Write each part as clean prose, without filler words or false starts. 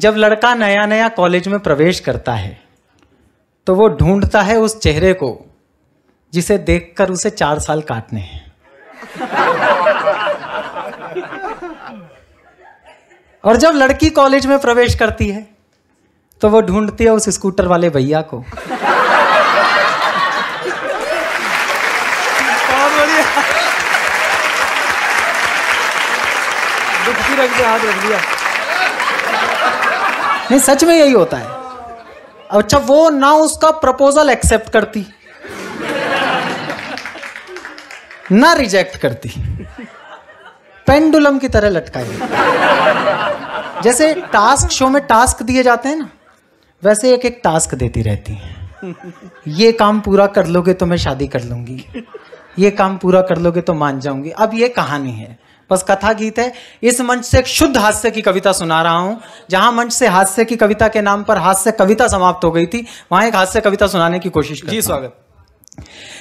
जब लड़का नया नया कॉलेज में प्रवेश करता है तो वो ढूंढता है उस चेहरे को जिसे देखकर उसे 4 साल काटने हैं। और जब लड़की कॉलेज में प्रवेश करती है तो वो ढूंढती है उस स्कूटर वाले भैया को। बहुत बढ़िया, दुखी रख दिया, हाथ रख दिया। नहीं, सच में यही होता है। अच्छा, वो ना उसका प्रपोजल एक्सेप्ट करती ना रिजेक्ट करती, पेंडुलम की तरह लटकाई। जैसे टास्क शो में टास्क दिए जाते हैं ना, वैसे एक एक टास्क देती रहती है। ये काम पूरा कर लोगे तो मैं शादी कर लूंगी, ये काम पूरा कर लोगे तो मान जाऊंगी। अब ये कहानी है, बस कथा गीत है। इस मंच से एक शुद्ध हास्य की कविता सुना रहा हूं। जहां मंच से हास्य की कविता के नाम पर हास्य कविता समाप्त हो गई थी, वहां एक हास्य कविता सुनाने की कोशिश की। जी स्वागत।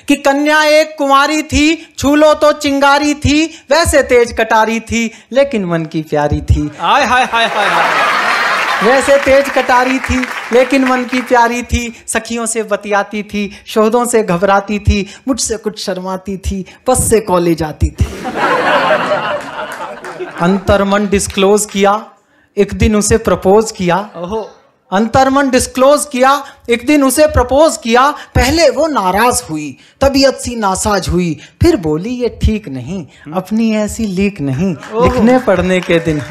कि कन्या एक कुंवारी थी, छू लो तो चिंगारी थी, वैसे तेज कटारी थी लेकिन मन की प्यारी थी। हाय हाय हाय हाय हाय। वैसे तेज कटारी थी लेकिन मन की प्यारी थी, सखियों से बतियाती थी, शोधों से घबराती थी, मुझसे कुछ शर्माती थी, बस से कॉलेज आती थी। अंतर्मन डिस्क्लोज किया, एक दिन उसे प्रपोज किया। ओहो। अंतर्मन डिस्क्लोज किया, एक दिन उसे प्रपोज किया। पहले वो नाराज हुई, तबीयत सी नासाज हुई, फिर बोली ये ठीक नहीं, अपनी ऐसी लीक नहीं, लिखने पढ़ने के दिन।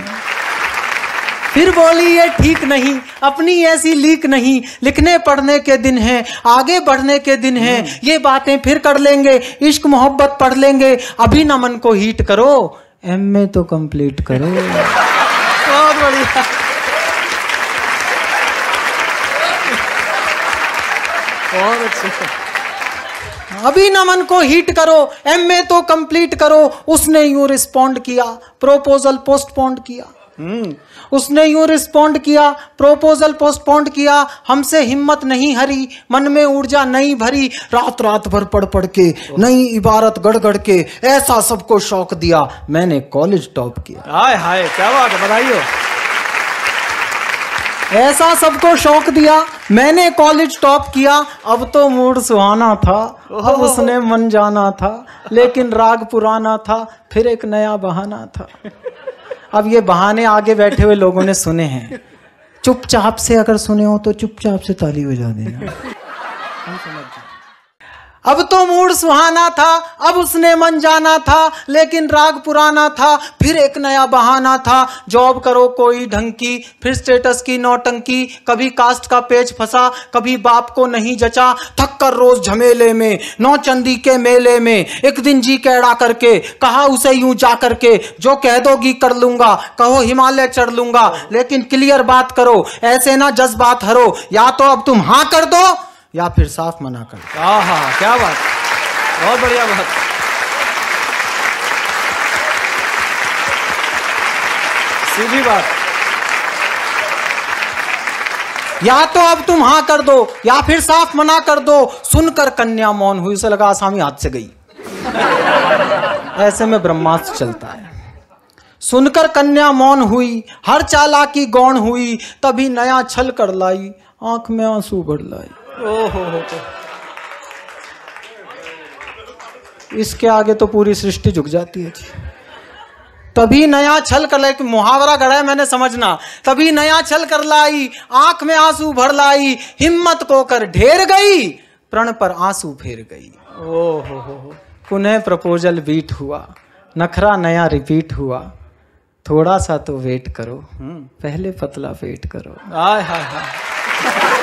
फिर बोली ये ठीक नहीं, अपनी ऐसी लीक नहीं, लिखने पढ़ने के दिन हैं, आगे बढ़ने के दिन हैं, ये बातें फिर कर लेंगे, इश्क मोहब्बत पढ़ लेंगे, अभी ना मन को हीट करो, एमए तो कंप्लीट करो। बहुत बढ़िया। अभी ना मन को हीट करो, एमए तो कंप्लीट करो। उसने यूं रिस्पॉन्ड किया, प्रोपोजल पोस्टपोन्ड किया। उसने यूं रिस्पॉन्ड किया, प्रोपोजल पोस्टपोन्ड किया। हमसे हिम्मत नहीं हरी, मन में ऊर्जा नहीं भरी, रात रात भर पढ़ पढ़ के, नई इबारत गढ़ गढ़ के, ऐसा सबको शौक दिया, मैंने कॉलेज टॉप किया। हाय हाय, क्या बात है, बधाई हो। ऐसा सबको शौक दिया, मैंने कॉलेज टॉप किया। अब तो मूड सुहाना था, अब उसने मन जाना था, लेकिन राग पुराना था, फिर एक नया बहाना था। अब ये बहाने आगे बैठे हुए लोगों ने सुने हैं, चुपचाप से अगर सुने हो तो चुपचाप से ताली बजा देना। अब तो मूड सुहाना था, अब उसने मन जाना था, लेकिन राग पुराना था, फिर एक नया बहाना था। जॉब करो कोई ढंग की, फिर स्टेटस की नौटंकी, कभी कास्ट का पेच फंसा, कभी बाप को नहीं जचा, थक कर रोज झमेले में, नौचंदी के मेले में। एक दिन जी कैड़ा करके कहा उसे यूं जा करके, जो कह दोगी कर लूंगा, कहो हिमालय चढ़ लूंगा, लेकिन क्लियर बात करो, ऐसे ना जज्बात हरो, या तो अब तुम हाँ कर दो या फिर साफ मना कर। आहा, क्या बात, बहुत बढ़िया बात। सीधी बात, या तो अब तुम हाँ कर दो या फिर साफ मना कर दो। सुनकर कन्या मौन हुई, उसे लगा आसामी हाथ से गई। ऐसे में ब्रह्मास्त्र चलता है। सुनकर कन्या मौन हुई, हर चालाकी गौण हुई, तभी नया छल कर लाई, आंख में आंसू भर लाई। इसके आगे तो पूरी सृष्टि झुक जाती है जी। तभी नया छल कर लाई, मुहावरा गढ़ा है मैंने, समझना। तभी नया छल कर लाई, आंख में आंसू भर लाई, हिम्मत को कर ढेर गई, प्रण पर आंसू फेर गई। ओहो, पुनः प्रपोजल बीट हुआ, नखरा नया रिपीट हुआ, थोड़ा सा तो वेट करो, पहले पतला वेट करो। हाय हाय हाय।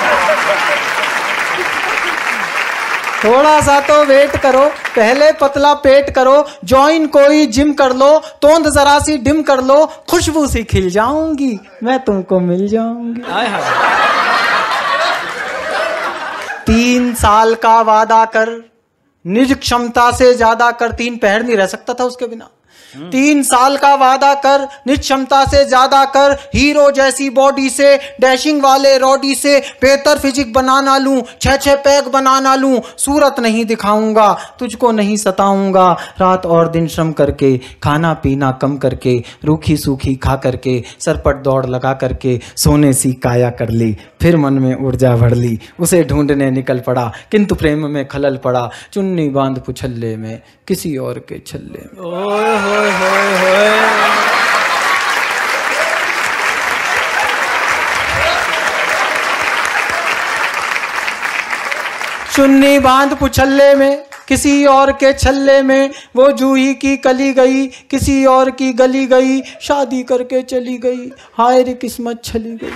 थोड़ा सा तो वेट करो, पहले पतला पेट करो, ज्वाइन कोई जिम कर लो, तोंद जरा सी डिम कर लो, खुशबू सी खिल जाऊंगी, मैं तुमको मिल जाऊंगी। आए हाय। 3 साल का वादा कर, निज क्षमता से ज्यादा कर। 3 पहर नहीं रह सकता था उसके बिना। 3 साल का वादा कर, निक्षमता से ज्यादा कर, हीरो जैसी बॉडी से, डैशिंग वाले रॉडी से, बेहतर फिजिक बनाना लूं, 6-6 पैक बनाना लूं, सूरत नहीं दिखाऊंगा, तुझको नहीं सताऊंगा। रात और दिन श्रम करके, खाना पीना कम करके, रूखी सूखी खा करके, सरपट दौड़ लगा करके, सोने सी काया कर ली, फिर मन में ऊर्जा भर ली, उसे ढूंढने निकल पड़ा, किंतु प्रेम में खलल पड़ा, चुन्नी बांध पुछल्ले में, किसी और के छल्ले में। ओए होए होए होए। चुन्नी बांध पुछल्ले में, किसी और के छल्ले में, वो जूही की कली गई, किसी और की गली गई, शादी करके चली गई, हाय रे किस्मत छली गई।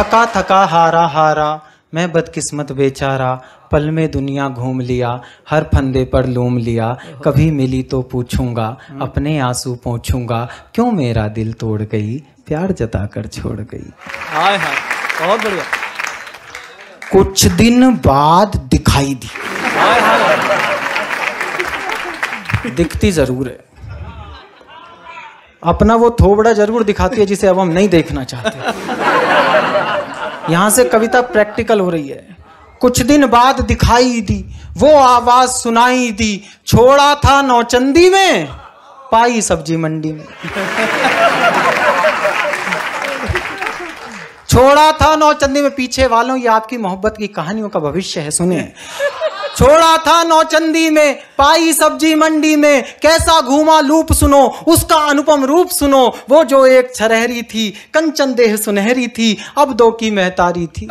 थका थका हारा हारा, मैं बदकिस्मत बेचारा, पल में दुनिया घूम लिया, हर फंदे पर लूम लिया, कभी मिली तो पूछूंगा, अपने आंसू पोंछूंगा, क्यों मेरा दिल तोड़ गई, प्यार जता कर छोड़ गई। हाय हाय, बहुत बढ़िया। कुछ दिन बाद दिखाई दी। हाय हाय, दिखती जरूर है, अपना वो थोबड़ा जरूर दिखाती है जिसे अब हम नहीं देखना चाहते। यहाँ से कविता प्रैक्टिकल हो रही है। कुछ दिन बाद दिखाई दी, वो आवाज सुनाई दी, छोड़ा था नौचंदी में, पाई सब्जी मंडी में। छोड़ा था नौचंदी में, पीछे वालों ये आपकी मोहब्बत की कहानियों का भविष्य है, सुने। छोड़ा था नौचंदी में, पाई सब्जी मंडी में, कैसा घूमा लूप सुनो, उसका अनुपम रूप सुनो, वो जो एक छरहरी थी, कंचन देह सुनहरी थी, अब दो की महतारी थी।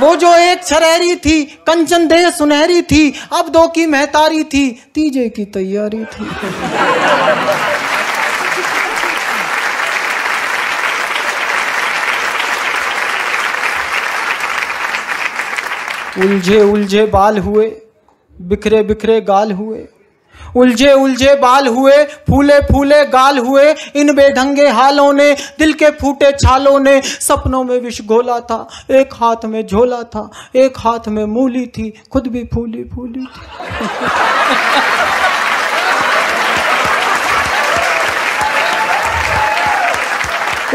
वो जो एक छरहरी थी, कंचन देह सुनहरी थी, अब दो की महतारी थी, तीजे की तैयारी थी। उलझे उलझे बाल हुए, बिखरे बिखरे गाल हुए, उलझे उलझे बाल हुए, फूले फूले गाल हुए, इन बेढंगे हालों ने, दिल के फूटे छालों ने, सपनों में विष घोला था, एक हाथ में झोला था, एक हाथ में मूली थी, खुद भी फूली फूली थी।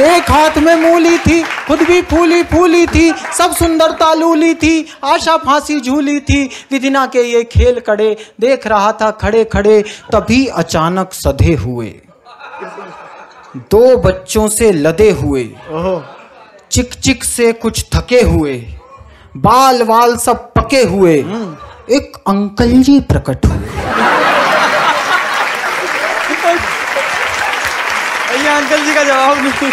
एक हाथ में मूली थी, खुद भी फूली फूली थी, सब सुंदरता लूली थी, आशा फांसी झूली थी, विधिना के ये खेल कड़े, देख रहा था खड़े खड़े, तभी अचानक सधे हुए, दो बच्चों से लदे हुए, चिक चिक से कुछ थके हुए, बाल वाल सब पके हुए, एक अंकल जी प्रकट हुए। अंकल जी का जवाब नहीं,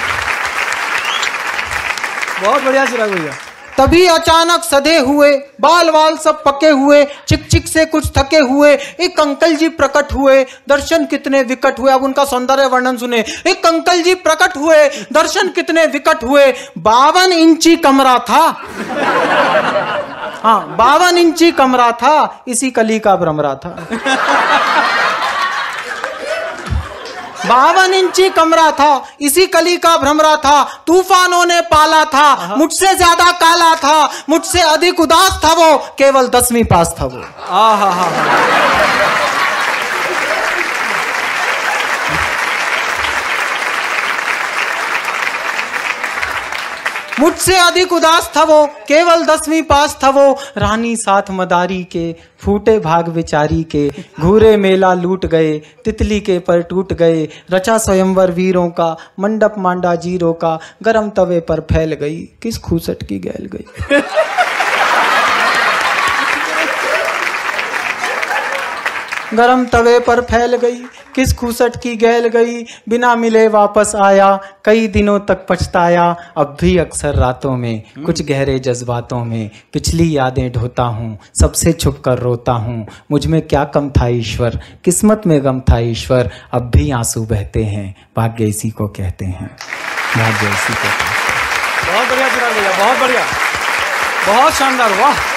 बहुत बढ़िया चिराग भैया। तभी अचानक सधे हुए, बाल वाल सब पके हुए, चिक चिक से कुछ थके हुए, एक अंकल जी प्रकट हुए, दर्शन कितने विकट हुए। अब उनका सौंदर्य वर्णन सुने। एक अंकल जी प्रकट हुए, दर्शन कितने विकट हुए, 52 इंची कमरा था। हाँ, 52 इंची कमरा था, इसी कली का भ्रमरा था। 52 इंची कमरा था, इसी कली का भ्रमरा था, तूफानों ने पाला था, मुझसे ज्यादा काला था, मुझसे अधिक उदास था, वो केवल 10वीं पास था वो। आहा हा। मुझसे अधिक उदास था वो, केवल 10वीं पास था वो, रानी साथ मदारी के, फूटे भाग विचारी के, घूरे मेला लूट गए, तितली के पर टूट गए, रचा स्वयंवर वीरों का, मंडप मांडा जीरो का, गरम तवे पर फैल गई, किस खूसट की गैल गई। गरम तवे पर फैल गई, किस खूसट की गैल गई, बिना मिले वापस आया, कई दिनों तक पछताया, अब भी अक्सर रातों में, कुछ गहरे जज्बातों में, पिछली यादें ढोता हूँ, सबसे छुप कर रोता हूँ, मुझ में क्या कम था ईश्वर, किस्मत में गम था ईश्वर, अब भी आंसू बहते हैं, भाग्य इसी को कहते हैं, भाग्य इसी को कहते हैं। बहुत बढ़िया चिराग भैया, बहुत बढ़िया, बहुत शानदार, वाह।